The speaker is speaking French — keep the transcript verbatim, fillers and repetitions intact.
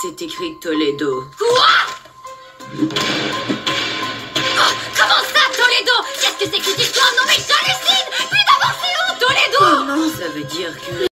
c'est écrit Toledo. Quoi? Oh, comment ça, Toledo? Qu'est-ce que c'est que cette histoire? Non mais j'hallucine! Putain, c'est où, Toledo? Oh non, ça veut dire que...